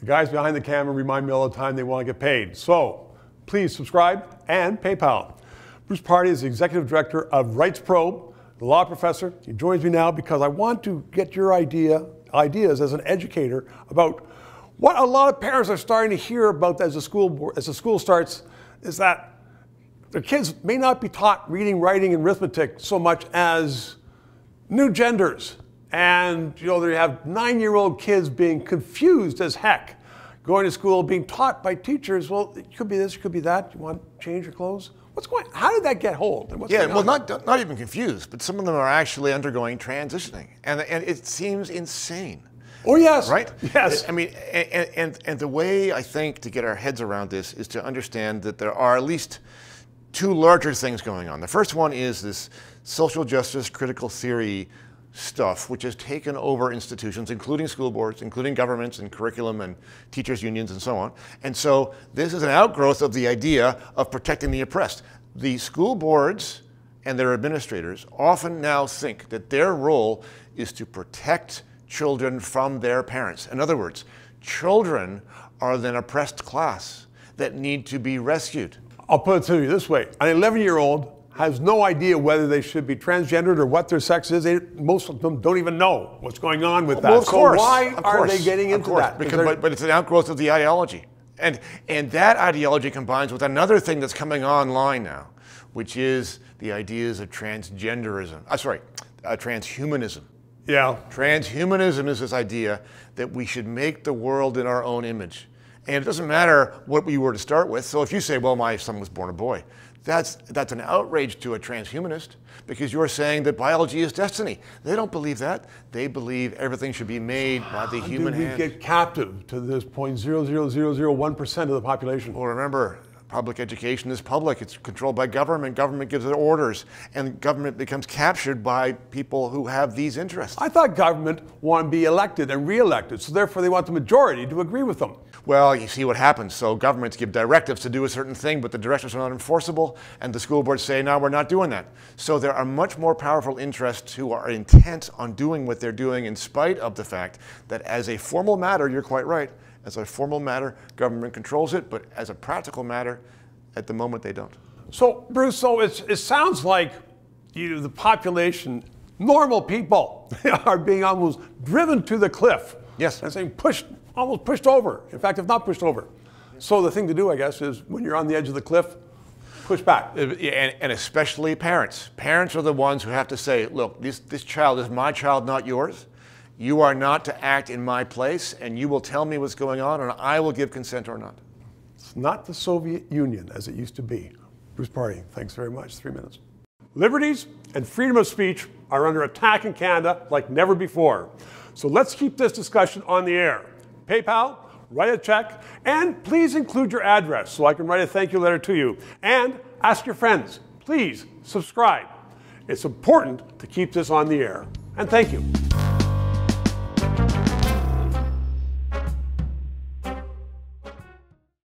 The guys behind the camera remind me all the time they want to get paid. So please subscribe and PayPal. Bruce Pardy is the Executive Director of Rights Probe, the law professor. He joins me now because I want to get your ideas as an educator about what a lot of parents are starting to hear about as the school starts, is that their kids may not be taught reading, writing, and arithmetic so much as new genders. And, you know, they have 9-year-old kids being confused as heck, going to school, being taught by teachers, well, it could be this, it could be that. You want to change your clothes? What's going on? How did that get hold? And what's going on? Not even confused, but some of them are actually undergoing transitioning. And it seems insane. Oh, yes. Right? Yes. I mean, and the way, I think, to get our heads around this is to understand that there are at least two larger things going on. The first one is this social justice critical theory stuff, which has taken over institutions, including school boards, including governments and curriculum and teachers' unions and so on. And so this is an outgrowth of the idea of protecting the oppressed. The school boards and their administrators often now think that their role is to protect children from their parents. In other words, children are an oppressed class that need to be rescued. I'll put it to you this way. An 11-year-old has no idea whether they should be transgendered or what their sex is. Most of them don't even know what's going on with that. Well, so why are they getting into that? Because but it's an outgrowth of the ideology. And that ideology combines with another thing that's coming online now, which is the ideas of transgenderism. Transhumanism. Yeah. Transhumanism is this idea that we should make the world in our own image. And it doesn't matter what we were to start with. So if you say, well, my son was born a boy, that's an outrage to a transhumanist, because you're saying that biology is destiny. They don't believe that. They believe everything should be made by the human hand. We get captive to this 0.00001% of the population. Well, remember, public education is public. It's controlled by government. Government gives it orders, and government becomes captured by people who have these interests. I thought government wanted to be elected and re-elected, so therefore they want the majority to agree with them. Well, you see what happens. So governments give directives to do a certain thing, but the directives are not enforceable, and the school boards say, no, we're not doing that. So there are much more powerful interests who are intent on doing what they're doing in spite of the fact that as a formal matter, you're quite right, as a formal matter, government controls it, but as a practical matter, at the moment, they don't. So, Bruce, it sounds like the population, normal people, are being almost driven to the cliff. Yes. And saying almost pushed over. In fact, if not pushed over. So the thing to do, I guess, is when you're on the edge of the cliff, push back. And especially parents. Parents are the ones who have to say, look, this child is my child, not yours. You are not to act in my place, and you will tell me what's going on, and I will give consent or not. It's not the Soviet Union as it used to be. Bruce Pardy, thanks very much. 3 minutes. Liberties and freedom of speech are under attack in Canada like never before. So let's keep this discussion on the air. PayPal, write a check, and please include your address so I can write a thank you letter to you. And ask your friends, please subscribe. It's important to keep this on the air. And thank you.